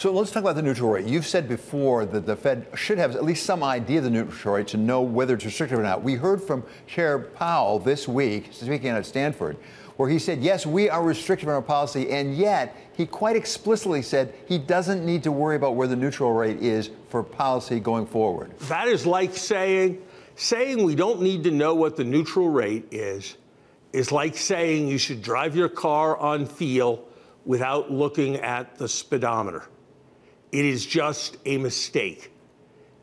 So let's talk about the neutral rate. You've said before that the Fed should have at least some idea of the neutral rate to know whether it's restrictive or not. We heard from Chair Powell this week, speaking out of Stanford, where he said, yes, we are restrictive in our policy, and yet he quite explicitly said he doesn't need to worry about where the neutral rate is for policy going forward. That is like saying we don't need to know what the neutral rate is like saying you should drive your car on feel without looking at the speedometer. It is just a mistake.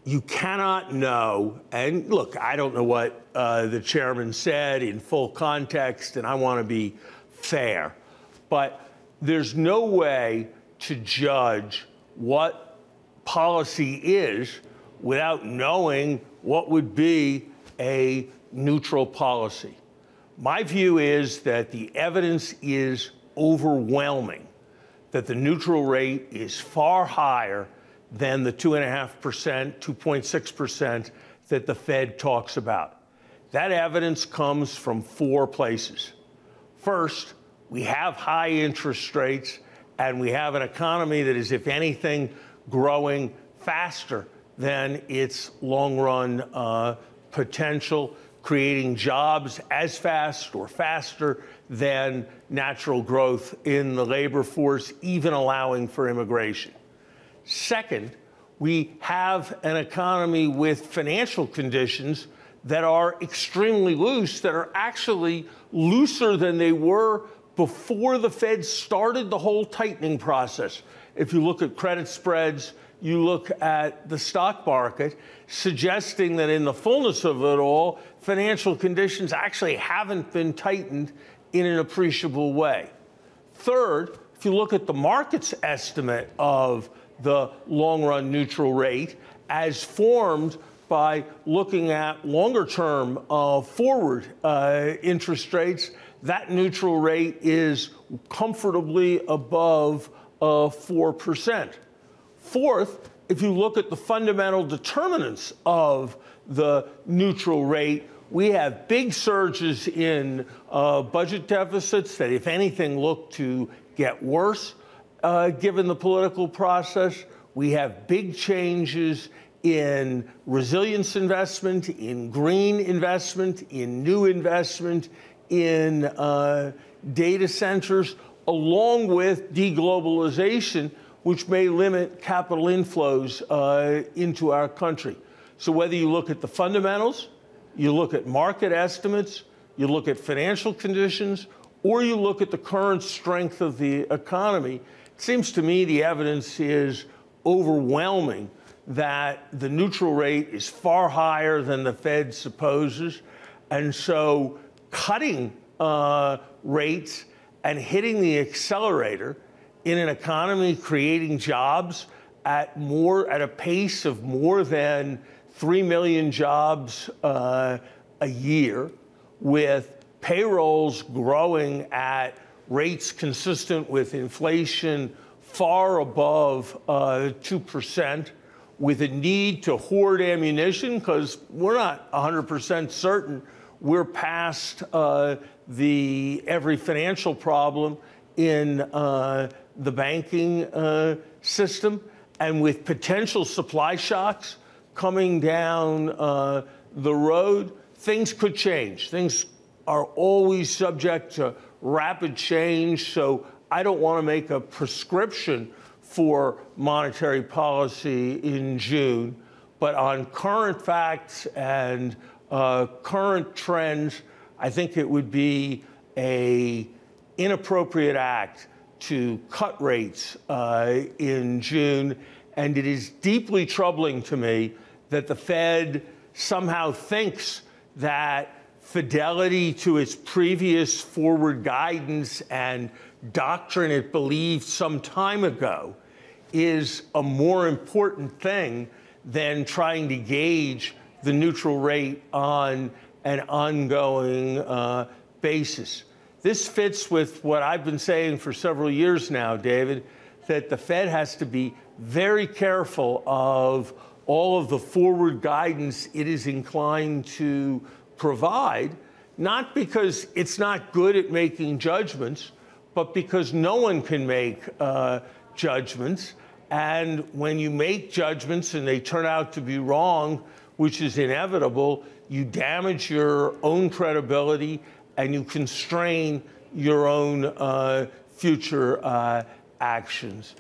You cannot know, and look, I don't know what the chairman said in full context, and I want to be fair, but there's no way to judge what policy is without knowing what would be a neutral policy. My view is that the evidence is overwhelming that the neutral rate is far higher than the 2.5%, 2.6% that the Fed talks about. That evidence comes from four places. First, we have high interest rates, and we have an economy that is, if anything, growing faster than its long-run potential, creating jobs as fast or faster than natural growth in the labor force, even allowing for immigration. Second, we have an economy with financial conditions that are extremely loose, that are actually looser than they were before the Fed started the whole tightening process. If you look at credit spreads, you look at the stock market, suggesting that in the fullness of it all, financial conditions actually haven't been tightened in an appreciable way. Third, if you look at the market's estimate of the long-run neutral rate as formed by looking at longer-term forward interest rates, that neutral rate is comfortably above 4%. Fourth, if you look at the fundamental determinants of the neutral rate, we have big surges in budget deficits that, if anything, look to get worse. Given the political process, we have big changes in resilience investment, in green investment, in new investment, in data centers, along with deglobalization, which may limit capital inflows into our country. So whether you look at the fundamentals, you look at market estimates, you look at financial conditions, or you look at the current strength of the economy, it seems to me the evidence is overwhelming that the neutral rate is far higher than the Fed supposes. And so cutting rates and hitting the accelerator in an economy creating jobs at a pace of more than 3 million jobs a year, with payrolls growing at rates consistent with inflation far above 2%, with a need to hoard ammunition because we're not 100% certain we're past every financial problem in the banking system, and with potential supply shocks coming down the road. Things could change. Things are always subject to rapid change, so I don't want to make a prescription for monetary policy in June, but on current facts and current trends, I think it would be an inappropriate act to cut rates in June, and it is deeply troubling to me that the Fed somehow thinks that fidelity to its previous forward guidance and doctrine it believed some time ago is a more important thing than trying to gauge the neutral rate on an ongoing basis. This fits with what I've been saying for several years now, David, that the Fed has to be very careful of all of the forward guidance it is inclined to provide, not because it's not good at making judgments, but because no one can make judgments. And when you make judgments and they turn out to be wrong, which is inevitable, you damage your own credibility and you constrain your own future actions.